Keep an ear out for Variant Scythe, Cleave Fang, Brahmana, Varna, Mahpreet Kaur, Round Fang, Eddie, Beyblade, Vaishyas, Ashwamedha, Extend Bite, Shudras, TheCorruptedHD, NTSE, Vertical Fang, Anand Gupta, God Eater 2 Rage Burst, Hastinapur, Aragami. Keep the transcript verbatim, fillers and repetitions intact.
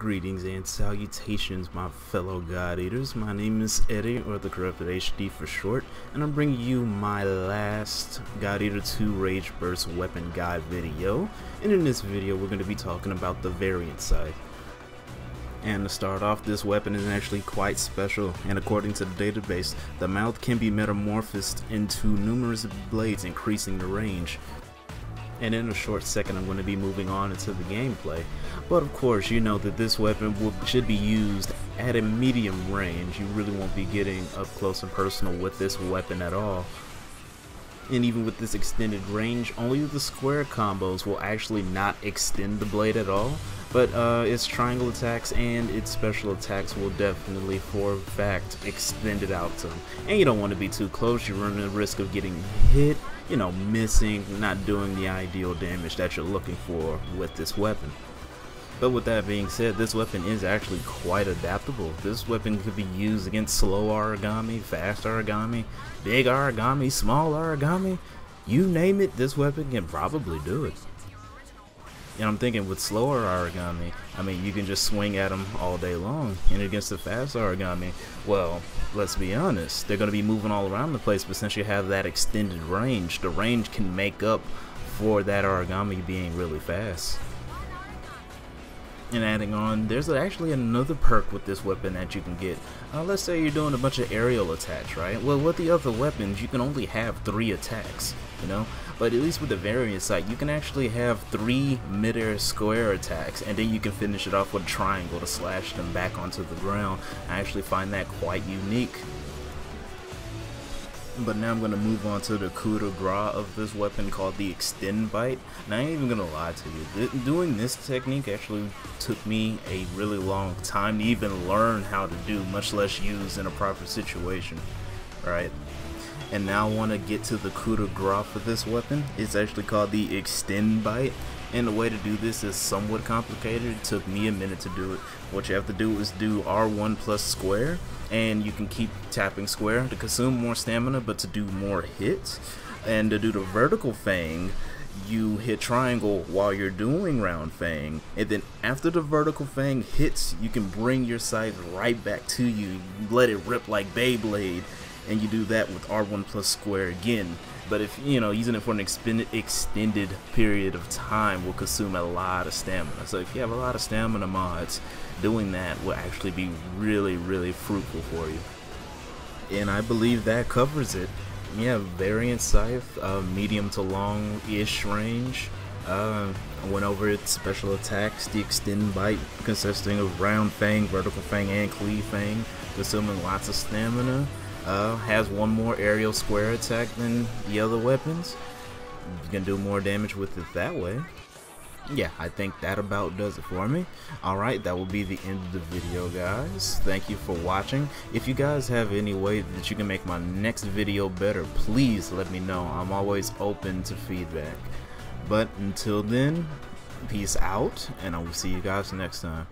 Greetings and salutations, my fellow God Eaters. My name is Eddie, or the Corrupted H D for short, and I'm bringing you my last God Eater two Rage Burst Weapon Guide video. And in this video, we're going to be talking about the Variant Scythe. And to start off, this weapon is actually quite special, and according to the database, the mouth can be metamorphosed into numerous blades, increasing the range. And in a short second, I'm going to be moving on into the gameplay. But of course, you know that this weapon will, should be used at a medium range. You really won't be getting up close and personal with this weapon at all. And even with this extended range, only the square combos will actually not extend the blade at all. But uh, its triangle attacks and its special attacks will definitely, for a fact, extend it out to them. And you don't want to be too close. You run the risk of getting hit, you know, missing, not doing the ideal damage that you're looking for with this weapon. But with that being said, this weapon is actually quite adaptable. This weapon could be used against slow Aragami, fast Aragami, big Aragami, small Aragami. You name it, this weapon can probably do it. And I'm thinking with slower Aragami, I mean, you can just swing at them all day long. And against the fast Aragami, well, let's be honest, they're going to be moving all around the place, but since you have that extended range, the range can make up for that Aragami being really fast. And adding on, there's actually another perk with this weapon that you can get. Uh, let's say you're doing a bunch of aerial attacks, right? Well, with the other weapons, you can only have three attacks, you know? But at least with the Variant Scythe, you can actually have three mid-air square attacks, and then you can finish it off with a triangle to slash them back onto the ground. I actually find that quite unique. But now I'm going to move on to the coup de grace of this weapon, called the Extend Bite. And I ain't even going to lie to you, Th doing this technique actually took me a really long time to even learn how to do, much less use in a proper situation, right? And now I want to get to the coup de grace for this weapon. It's actually called the Extend Bite. And the way to do this is somewhat complicated. It took me a minute to do it. What you have to do is do R one plus square, and you can keep tapping square to consume more stamina, but to do more hits. And to do the Vertical Fang, you hit triangle while you're doing Round Fang, and then after the Vertical Fang hits, you can bring your scythe right back to you, let it rip like Beyblade, and you do that with R one plus square again. But if, you know, using it for an extended period of time will consume a lot of stamina. So if you have a lot of stamina mods, doing that will actually be really, really fruitful for you. And I believe that covers it. Yeah, Variant Scythe, uh, medium to long-ish range. Uh, I went over its special attacks, the Extend Bite, consisting of Round Fang, Vertical Fang, and Cleave Fang, consuming lots of stamina. Uh, has one more aerial square attack than the other weapons. You can do more damage with it that way. Yeah, I think that about does it for me. Alright, that will be the end of the video, guys. Thank you for watching. If you guys have any way that you can make my next video better, please let me know. I'm always open to feedback. But until then, peace out, and I will see you guys next time.